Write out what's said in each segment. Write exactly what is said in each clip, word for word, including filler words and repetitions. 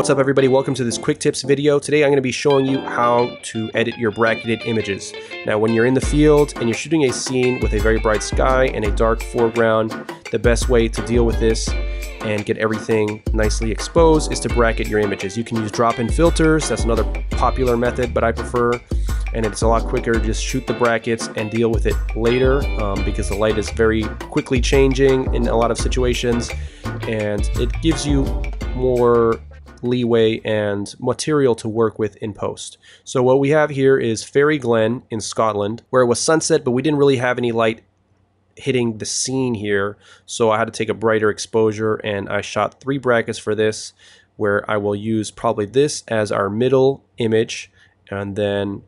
What's up everybody, welcome to this quick tips video. Today I'm going to be showing you how to edit your bracketed images. Now when you're in the field and you're shooting a scene with a very bright sky and a dark foreground, the best way to deal with this and get everything nicely exposed is to bracket your images. You can use drop-in filters, that's another popular method, but I prefer, and it's a lot quicker, just shoot the brackets and deal with it later um, because the light is very quickly changing in a lot of situations and it gives you more leeway and material to work with in post. So what we have here is Fairy Glen in Scotland, where it was sunset, but we didn't really have any light hitting the scene here. So I had to take a brighter exposure and I shot three brackets for this, where I will use probably this as our middle image, and then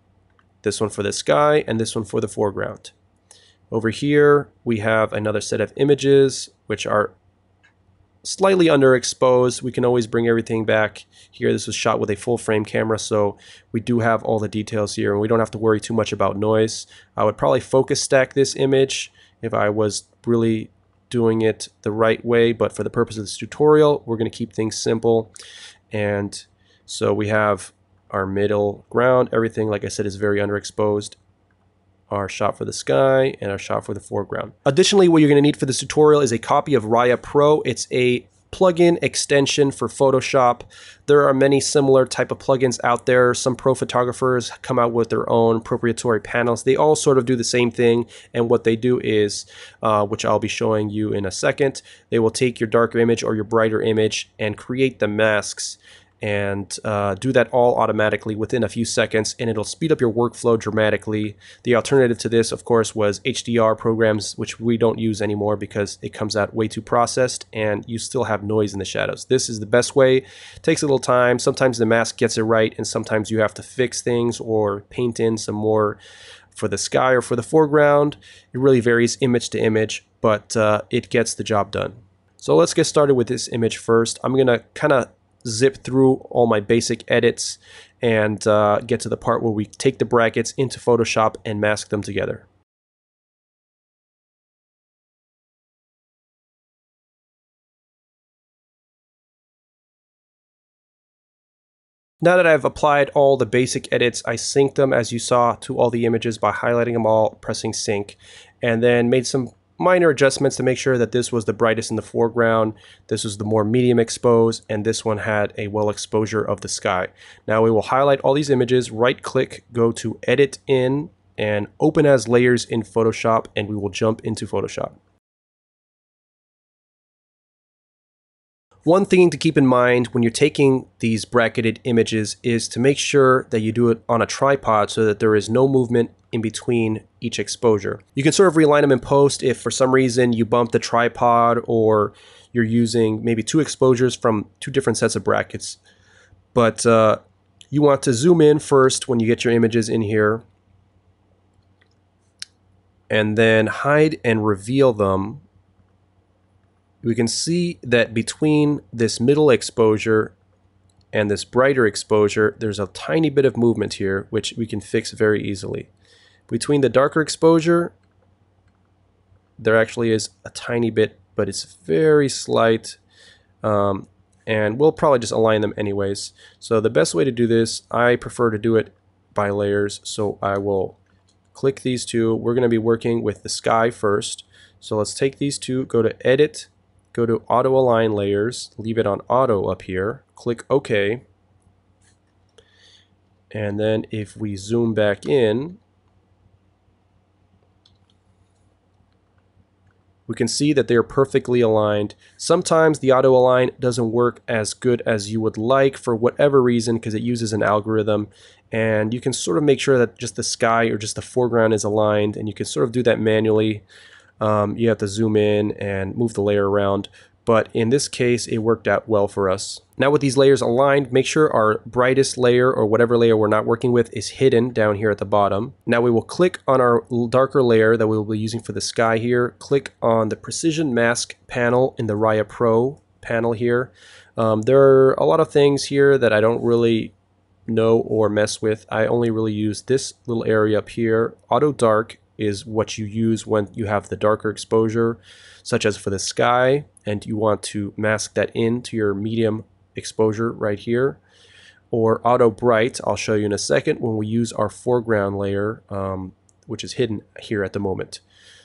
this one for the sky and this one for the foreground. Over here, we have another set of images, which are slightly underexposed. We can always bring everything back here. This was shot with a full frame camera, so we do have all the details here and we don't have to worry too much about noise. I would probably focus stack this image if I was really doing it the right way, but for the purpose of this tutorial, we're going to keep things simple. And so we have our middle ground. Everything, like I said, is very underexposed. Our shot for the sky and our shot for the foreground. Additionally, what you're going to need for this tutorial is a copy of Raya Pro. It's a plugin extension for Photoshop. There are many similar type of plugins out there. Some pro photographers come out with their own proprietary panels. They all sort of do the same thing, and what they do is, uh, which I'll be showing you in a second, they will take your darker image or your brighter image and create the masks and uh, do that all automatically within a few seconds, and it'll speed up your workflow dramatically. The alternative to this, of course, was H D R programs, which we don't use anymore because it comes out way too processed and you still have noise in the shadows. This is the best way. It takes a little time. Sometimes the mask gets it right and sometimes you have to fix things or paint in some more for the sky or for the foreground. It really varies image to image, but uh, it gets the job done. So let's get started with this image first. I'm gonna kind of zip through all my basic edits and uh, get to the part where we take the brackets into Photoshop and mask them together. Now that I've applied all the basic edits, I synced them, as you saw, to all the images by highlighting them all, pressing sync, and then made some minor adjustments to make sure that this was the brightest in the foreground, this was the more medium exposed, and this one had a well exposure of the sky. Now we will highlight all these images, right click, go to edit in, and open as layers in Photoshop, and we will jump into Photoshop. One thing to keep in mind when you're taking these bracketed images is to make sure that you do it on a tripod so that there is no movement in between each exposure. You can sort of realign them in post if for some reason you bump the tripod or you're using maybe two exposures from two different sets of brackets. But uh, you want to zoom in first when you get your images in here, and then hide and reveal them. We can see that between this middle exposure and this brighter exposure, there's a tiny bit of movement here, which we can fix very easily. Between the darker exposure, there actually is a tiny bit, but it's very slight. Um, and we'll probably just align them anyways. So the best way to do this, I prefer to do it by layers. So I will click these two. We're going to be working with the sky first. So let's take these two, go to edit, go to auto align layers, leave it on auto up here, click OK. And then if we zoom back in, we can see that they are perfectly aligned. Sometimes the auto align doesn't work as good as you would like for whatever reason, because it uses an algorithm, and you can sort of make sure that just the sky or just the foreground is aligned, and you can sort of do that manually. Um, you have to zoom in and move the layer around, but in this case it worked out well for us. Now with these layers aligned, make sure our brightest layer or whatever layer we're not working with is hidden down here at the bottom. Now we will click on our darker layer that we will be using for the sky here, click on the precision mask panel in the Raya Pro panel here. Um, there are a lot of things here that I don't really know or mess with. I only really use this little area up here. Auto dark is what you use when you have the darker exposure, such as for the sky, and you want to mask that into your medium exposure right here, or auto bright. I'll show you in a second when we use our foreground layer, um, which is hidden here at the moment.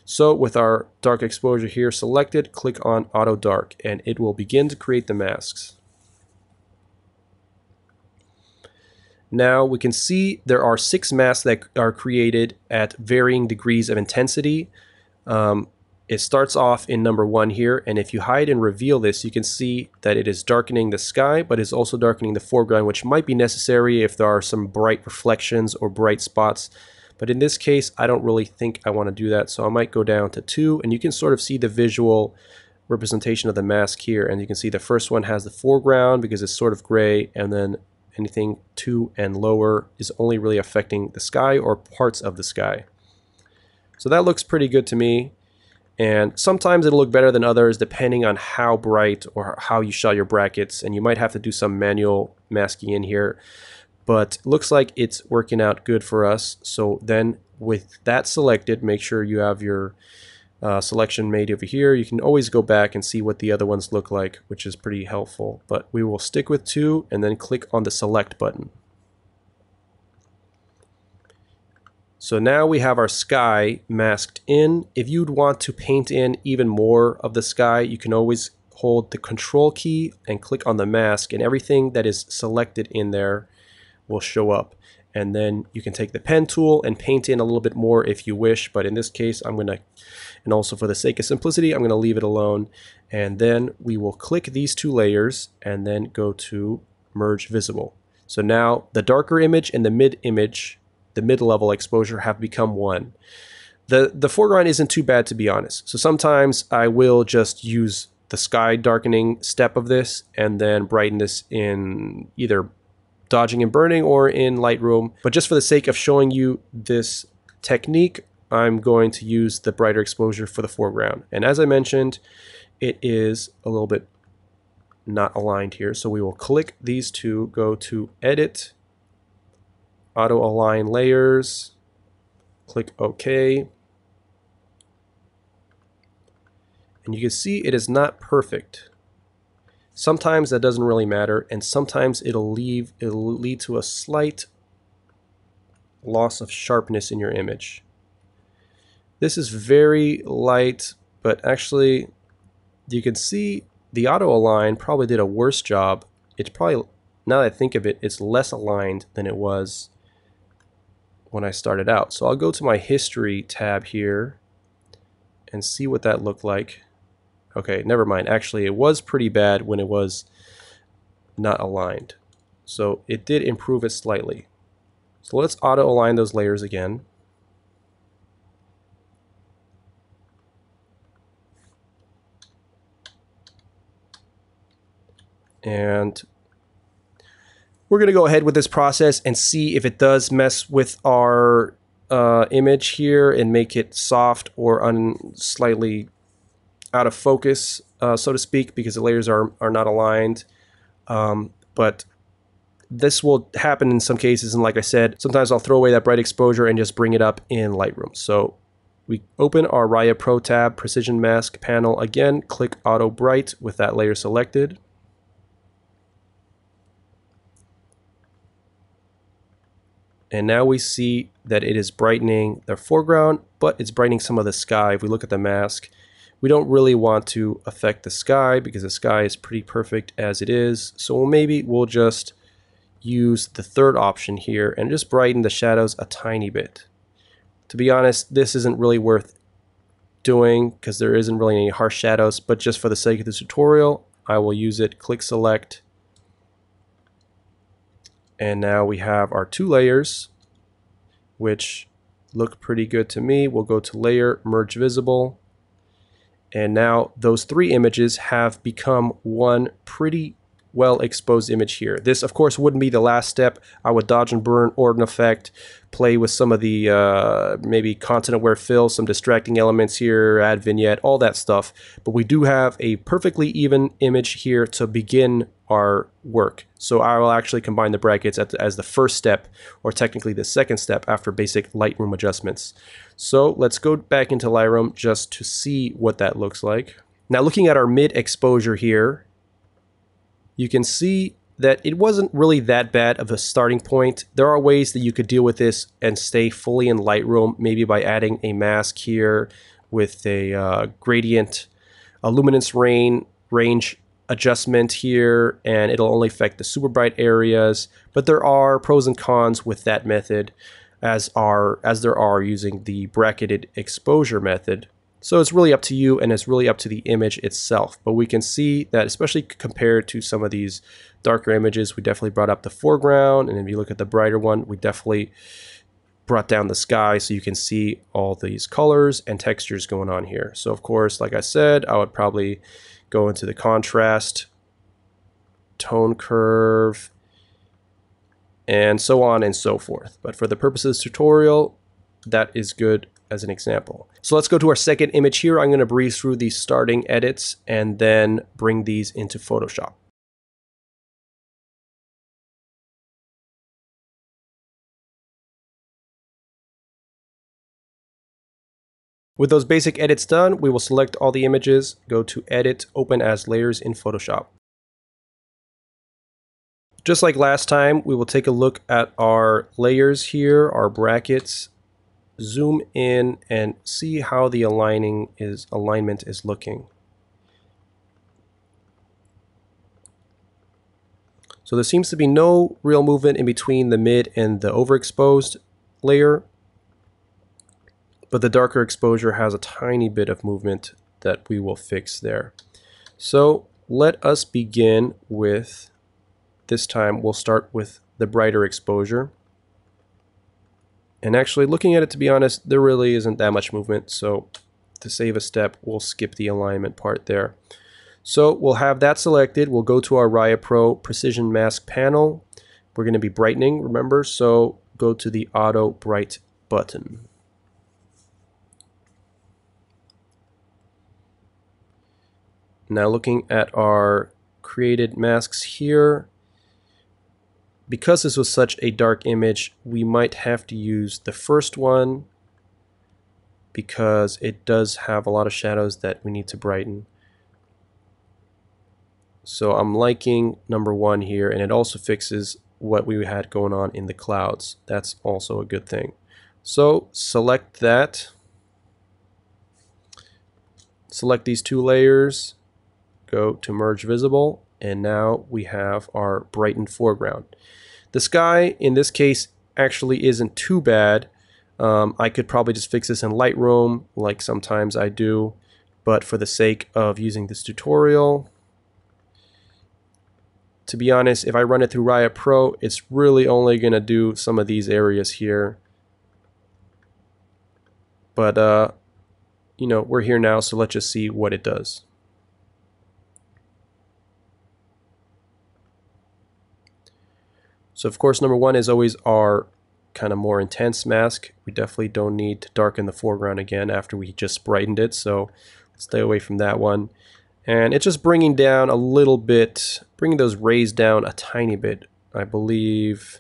So with our dark exposure here selected, click on auto dark and it will begin to create the masks. Now we can see there are six masks that are created at varying degrees of intensity. Um, it starts off in number one here, and if you hide and reveal this, you can see that it is darkening the sky, but it's also darkening the foreground, which might be necessary if there are some bright reflections or bright spots. But in this case, I don't really think I want to do that, so I might go down to two, and you can sort of see the visual representation of the mask here. And you can see the first one has the foreground because it's sort of gray, and then anything two and lower is only really affecting the sky or parts of the sky. So that looks pretty good to me. And sometimes it'll look better than others depending on how bright or how you shot your brackets, and you might have to do some manual masking in here. But looks like it's working out good for us. So then with that selected, make sure you have your uh, selection made over here. You can always go back and see what the other ones look like, which is pretty helpful. But we will stick with two and then click on the select button. So now we have our sky masked in. If you'd want to paint in even more of the sky, you can always hold the control key and click on the mask, and everything that is selected in there will show up. And then you can take the pen tool and paint in a little bit more if you wish, but in this case I'm gonna, and also for the sake of simplicity, I'm gonna leave it alone. And then we will click these two layers and then go to merge visible. So now the darker image and the mid image, the mid-level exposure, have become one. The, the foreground isn't too bad, to be honest. So sometimes I will just use the sky darkening step of this and then brighten this in either dodging and burning or in Lightroom. But just for the sake of showing you this technique, I'm going to use the brighter exposure for the foreground. And as I mentioned, it is a little bit not aligned here. So we will click these two, go to Edit, Auto Align Layers, click OK. And you can see it is not perfect. Sometimes that doesn't really matter, and sometimes it'll leave it'll lead to a slight loss of sharpness in your image. This is very light, but actually you can see the auto align probably did a worse job. It's probably, now that I think of it, it's less aligned than it was when I started out. So I'll go to my history tab here and see what that looked like. Okay, never mind. Actually, it was pretty bad when it was not aligned. So it did improve it slightly. So let's auto align those layers again. And we're going to go ahead with this process and see if it does mess with our uh, image here and make it soft or un slightly out of focus, uh, so to speak, because the layers are, are not aligned. Um, but this will happen in some cases, and like I said, sometimes I'll throw away that bright exposure and just bring it up in Lightroom. So we open our Raya Pro tab, Precision Mask panel again, click Auto Bright with that layer selected. And now we see that it is brightening the foreground, but it's brightening some of the sky. If we look at the mask, we don't really want to affect the sky because the sky is pretty perfect as it is. So maybe we'll just use the third option here and just brighten the shadows a tiny bit. To be honest, this isn't really worth doing because there isn't really any harsh shadows, but just for the sake of this tutorial, I will use it. Click select. And now we have our two layers, which look pretty good to me. We'll go to layer, merge visible. And now those three images have become one pretty well exposed image here. This, of course, wouldn't be the last step. I would dodge and burn, Ordinal Effect, play with some of the uh, maybe content-aware fill, some distracting elements here, add vignette, all that stuff. But we do have a perfectly even image here to begin our work. So I will actually combine the brackets at the, as the first step, or technically the second step after basic Lightroom adjustments. So let's go back into Lightroom just to see what that looks like. Now looking at our mid exposure here, you can see that it wasn't really that bad of a starting point. There are ways that you could deal with this and stay fully in Lightroom, maybe by adding a mask here with a uh, gradient, a luminance rain, range adjustment here, and it'll only affect the super bright areas. But there are pros and cons with that method, as are as there are using the bracketed exposure method. So it's really up to you, and it's really up to the image itself. But we can see that, especially compared to some of these darker images, we definitely brought up the foreground, and if you look at the brighter one, we definitely brought down the sky, so you can see all these colors and textures going on here. So of course, like I said, I would probably go into the contrast, tone curve, and so on and so forth. But for the purpose of this tutorial, that is good as an example. So let's go to our second image here. I'm going to breeze through these starting edits and then bring these into Photoshop. With those basic edits done, we will select all the images, go to Edit, Open as Layers in Photoshop. Just like last time, we will take a look at our layers here, our brackets, zoom in and see how the aligning is alignment is looking. So there seems to be no real movement in between the mid and the overexposed layer, but the darker exposure has a tiny bit of movement that we will fix there. So let us begin with, this time we'll start with the brighter exposure. And actually, looking at it, to be honest, there really isn't that much movement. So to save a step, we'll skip the alignment part there. So we'll have that selected. We'll go to our Raya Pro Precision Mask panel. We're going to be brightening, remember? So go to the Auto Bright button. Now looking at our created masks here, because this was such a dark image, we might have to use the first one because it does have a lot of shadows that we need to brighten. So I'm liking number one here, and it also fixes what we had going on in the clouds. That's also a good thing. So select that. Select these two layers, go to Merge Visible, and now we have our brightened foreground. The sky in this case actually isn't too bad. Um, I could probably just fix this in Lightroom like sometimes I do, but for the sake of using this tutorial, to be honest, if I run it through Raya Pro, it's really only going to do some of these areas here. But, uh, you know, we're here now, so let's just see what it does. So of course, number one is always our kind of more intense mask. We definitely don't need to darken the foreground again after we just brightened it, so stay away from that one. And it's just bringing down a little bit, bringing those rays down a tiny bit. I believe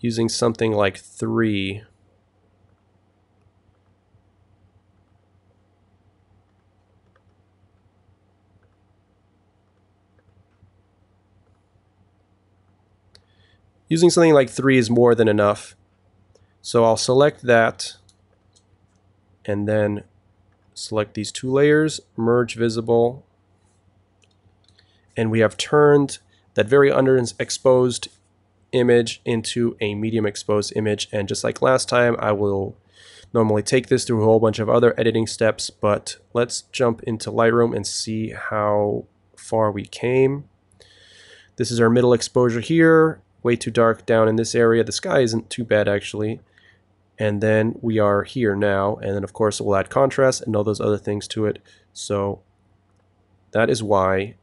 using something like three. Using something like three is more than enough. So I'll select that and then select these two layers, merge visible, and we have turned that very underexposed image into a medium exposed image. And just like last time, I will normally take this through a whole bunch of other editing steps, but let's jump into Lightroom and see how far we came. This is our middle exposure here. Way too dark down in this area. The sky isn't too bad actually. And then we are here now. And then of course we'll add contrast and all those other things to it. So that is why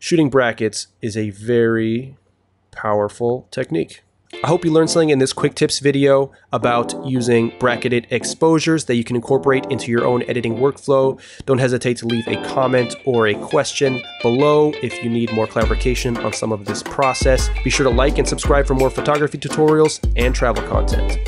shooting brackets is a very powerful technique. I hope you learned something in this quick tips video about using bracketed exposures that you can incorporate into your own editing workflow. Don't hesitate to leave a comment or a question below if you need more clarification on some of this process. Be sure to like and subscribe for more photography tutorials and travel content.